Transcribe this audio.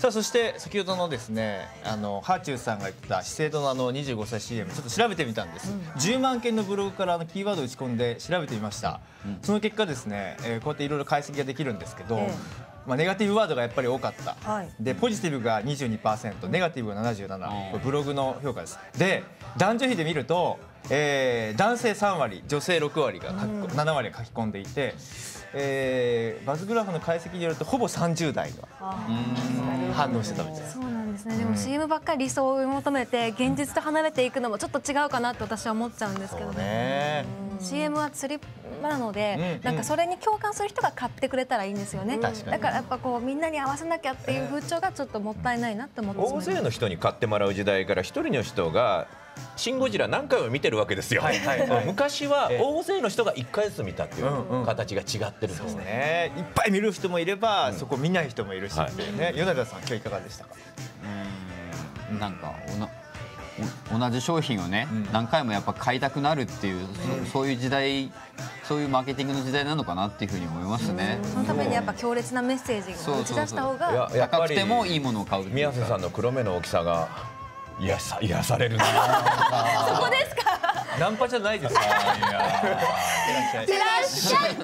さあそして先ほどのですねハーチューさんが言った資生堂の25歳 CM ちょっと調べてみたんです、10万件のブログからキーワードを打ち込んで調べてみました、その結果ですね、こうやっていろいろ解析ができるんですけど、まあ、ネガティブワードがやっぱり多かった、でポジティブが 22%、 ネガティブが 77%、これブログの評価です。で男女比で見ると、男性3割女性6割が7割が書き込んでいて、バズグラフの解析によるとほぼ30代が反応してたみたいな。そうなんですね。でも CM ばっかり理想を追い求めて現実と離れていくのもちょっと違うかなと私は思っちゃうんですけどね。CM は釣りなので、なんかそれに共感する人が買ってくれたらいいんですよね。だからやっぱこうみんなに合わせなきゃっていう風潮がちょっともったいないなって思ってます。大勢の人に買ってもらう時代から一人の人がシン・ゴジラ何回も見てるわけですよ。昔は大勢の人が1回ずつ見たっていう形が違ってるんですね。いっぱい見る人もいれば、そこ見ない人もいるしっていうね。米田さん今日いかがでしたか？なんか同じ商品をね、何回もやっぱ買いたくなるっていう、そういう時代、そういうマーケティングの時代なのかなっていうふうに思いますね。そのためにやっぱ強烈なメッセージを打ち出した方が、高くてもいいものを買う。宮瀬さんの黒目の大きさが癒されるな。そこですか。ナンパじゃないですか。いらっしゃい。